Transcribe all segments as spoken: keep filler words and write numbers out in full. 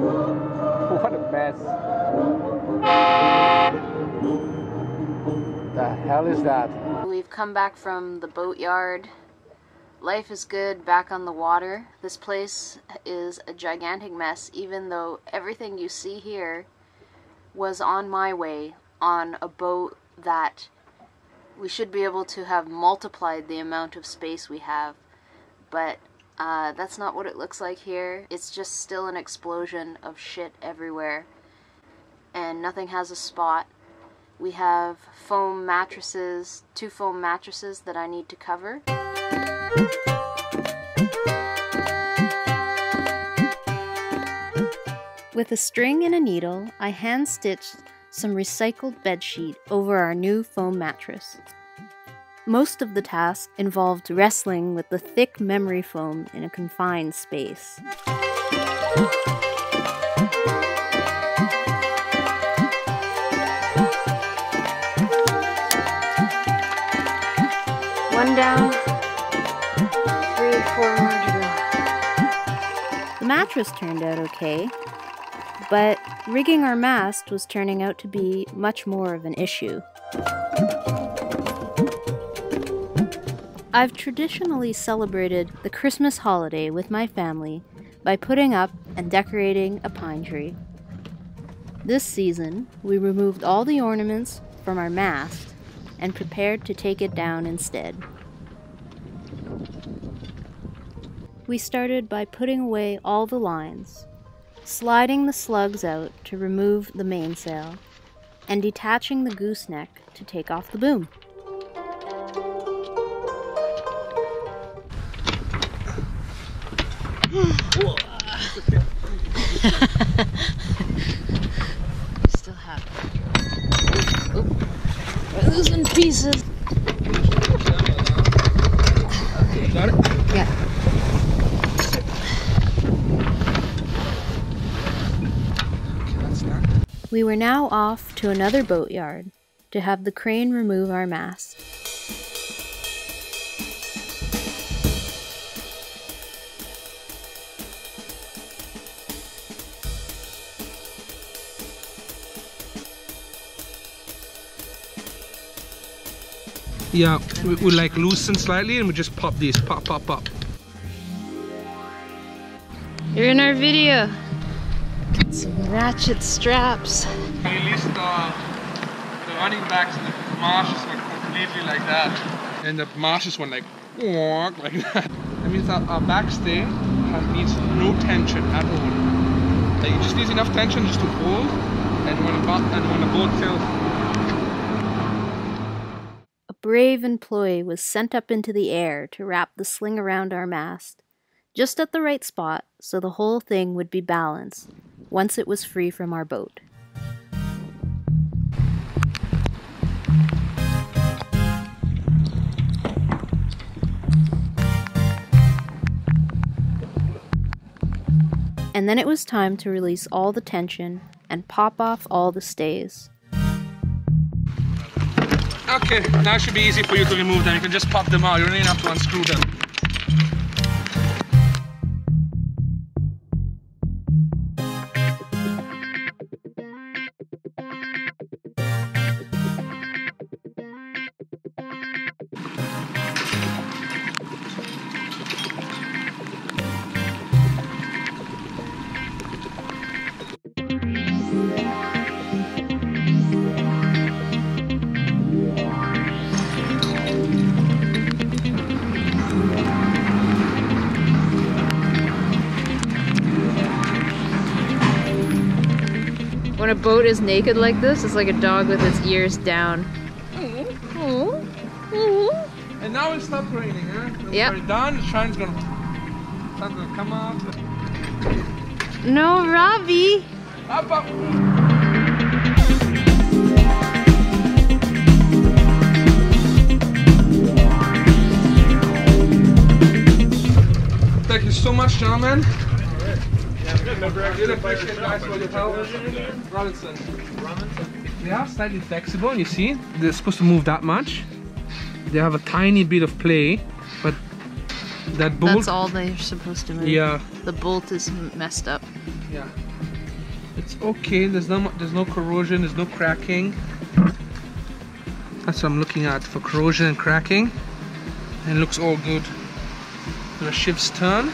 What a mess. The hell is that? We've come back from the boatyard. Life is good back on the water. This place is a gigantic mess, even though everything you see here was on my way on a boat that we should be able to have multiplied the amount of space we have, but uh, that's not what it looks like here. It's just still an explosion of shit everywhere, and nothing has a spot. We have foam mattresses, two foam mattresses that I need to cover. With a string and a needle, I hand-stitched some recycled bedsheet over our new foam mattress. Most of the task involved wrestling with the thick memory foam in a confined space. One down, three, four more to go. The mattress turned out okay, but rigging our mast was turning out to be much more of an issue. I've traditionally celebrated the Christmas holiday with my family by putting up and decorating a pine tree. This season, we removed all the ornaments from our mast and prepared to take it down instead. We started by putting away all the lines, sliding the slugs out to remove the mainsail, and detaching the gooseneck to take off the boom. Still have it. Oh, we're losing pieces. Okay, got it? Yeah. We were now off to another boatyard to have the crane remove our mast. Yeah, we, we like loosen slightly and we just pop these, pop, pop, pop. You're in our video. Some ratchet straps. At least uh, the running backs and the marshes were completely like that. And the marshes went like, like that. That means that our back stay needs no tension at all. Like, it just needs enough tension just to hold and when a, and when a boat tilts. A brave employee was sent up into the air to wrap the sling around our mast, just at the right spot so the whole thing would be balanced once it was free from our boat. And then it was time to release all the tension and pop off all the stays. Okay, now it should be easy for you to remove them. You can just pop them out. You don't even have to unscrew them. When a boat is naked like this, it's like a dog with its ears down. And now it stopped raining, huh? Yeah. We're done, the shine's gonna, sun's gonna come up. No, Robbie! Up, up. Thank you so much, gentlemen. Really appreciate guys for your help. Robinson. They are slightly flexible, you see? They're supposed to move that much. They have a tiny bit of play, but that bolt... That's all they're supposed to move. Yeah. The bolt is messed up. Yeah. It's okay. There's no there's no corrosion. There's no cracking. That's what I'm looking at for corrosion and cracking. And it looks all good. The ship's turn.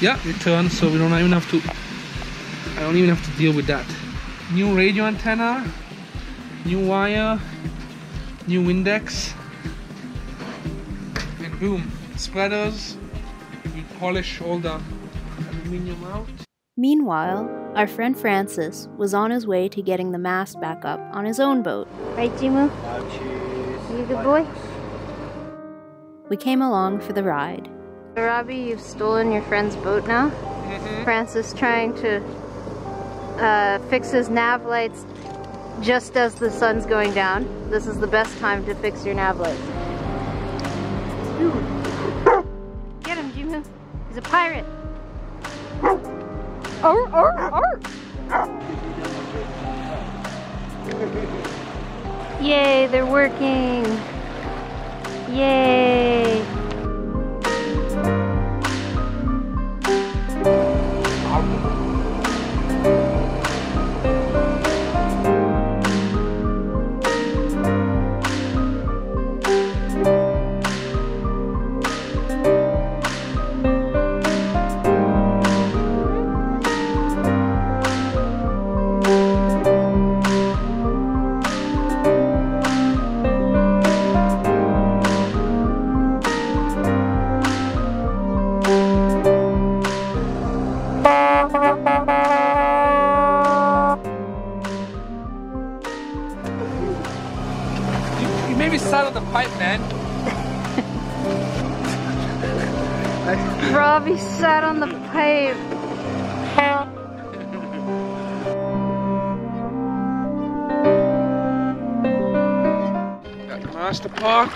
Yeah, it turns, so we don't even have to. I don't even have to deal with that. New radio antenna, new wire, new Windex, and boom, spreaders. We polish all the aluminium out. Meanwhile, our friend Francis was on his way to getting the mast back up on his own boat. Right, Jimu? You good boy? We came along for the ride. Robbie, you've stolen your friend's boat now. Mm-hmm. Francis trying to uh, fix his nav lights just as the sun's going down. This is the best time to fix your nav lights. Ooh. Get him, Jimu. He's a pirate. Arr, arr, arr. Yay, they're working. Yay. Robbie sat on the pipe. Got your mast apart.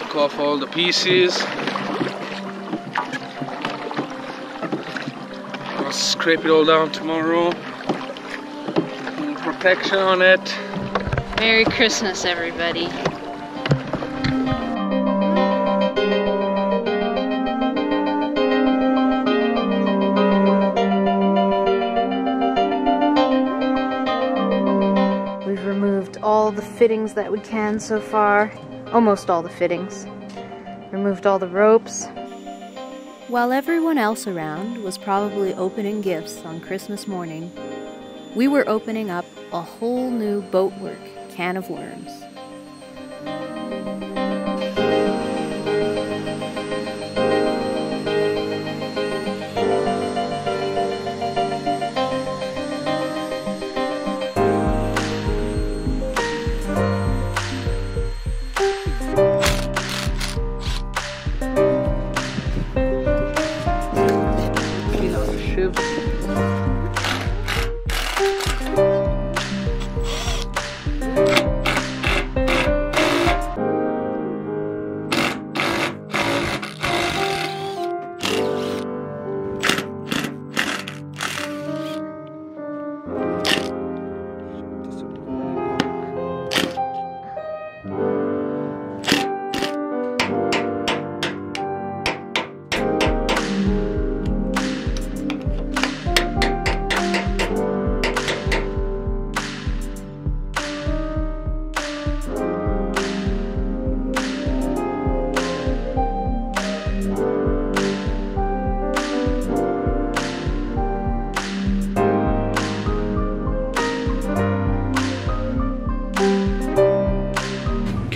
Took off all the pieces. I'll scrape it all down tomorrow. Protection on it. Merry Christmas, everybody. The fittings that we can so far. Almost all the fittings. Removed all the ropes. While everyone else around was probably opening gifts on Christmas morning, we were opening up a whole new boatwork can of worms.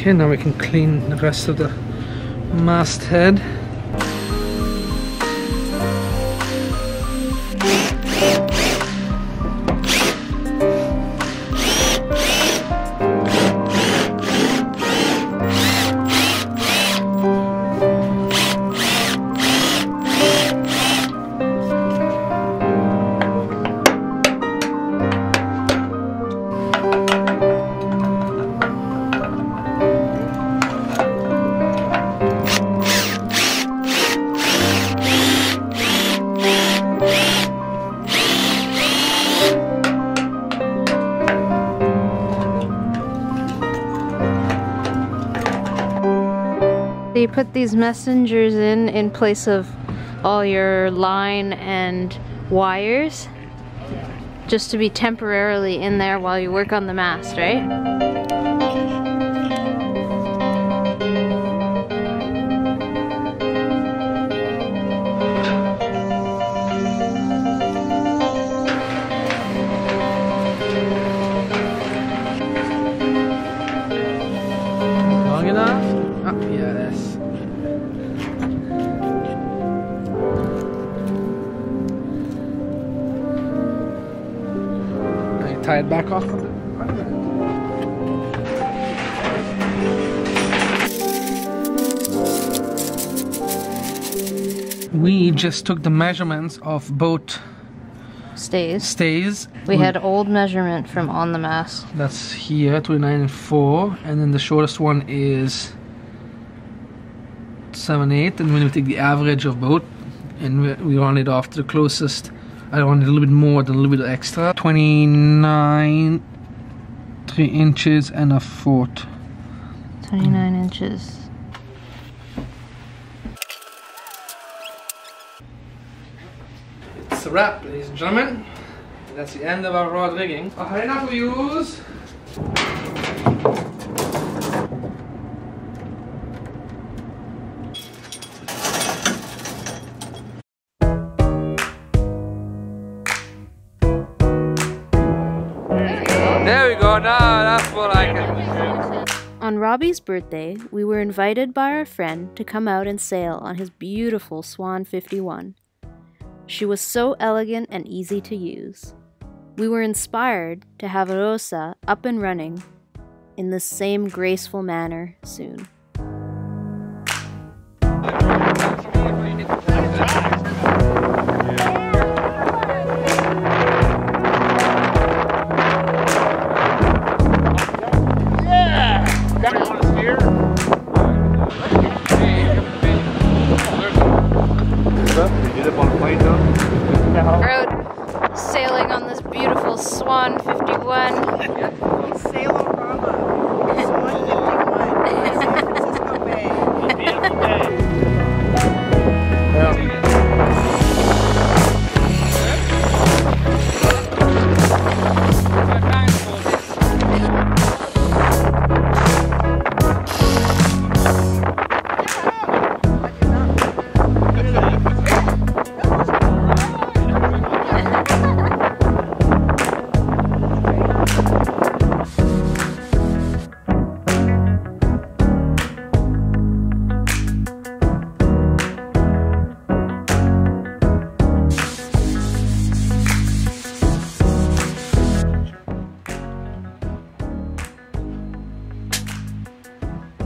Okay, now we can clean the rest of the masthead. put these messengers in in place of all your line and wires, just to be temporarily in there while you work on the mast, right? Tie it back off of it. We just took the measurements of boat stays. Stays. We, we had old measurement from on the mast. That's here, twenty-nine and four, and then the shortest one is seven eight, and when we take the average of boat and we, we round it off to the closest. I want a little bit more than a little bit extra. twenty-nine, three inches and a fourth. twenty-nine inches. It's a wrap, ladies and gentlemen. And that's the end of our rod rigging. I have enough of yours. On Robbie's birthday, we were invited by our friend to come out and sail on his beautiful Swan fifty-one. She was so elegant and easy to use. We were inspired to have Rosa up and running in the same graceful manner soon.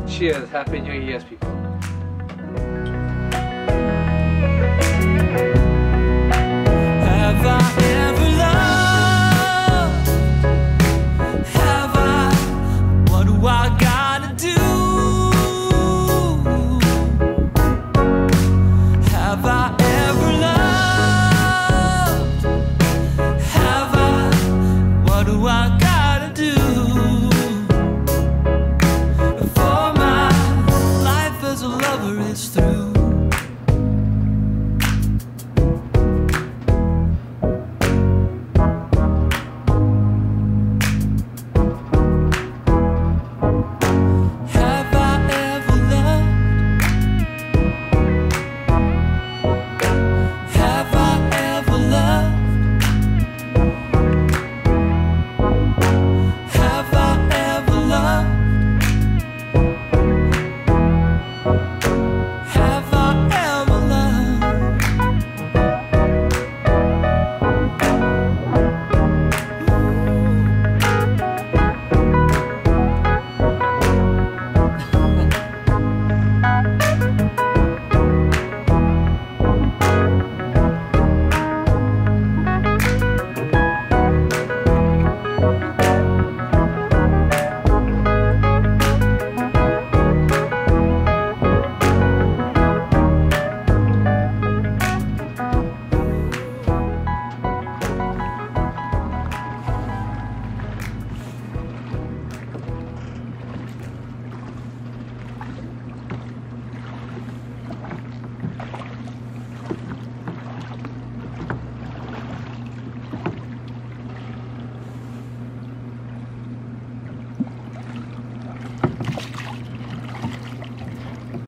Cheers, happy new year's people. Have I ever loved? Have I? What do I gotta do? Have I ever loved? Have I? What do I gotta do? Through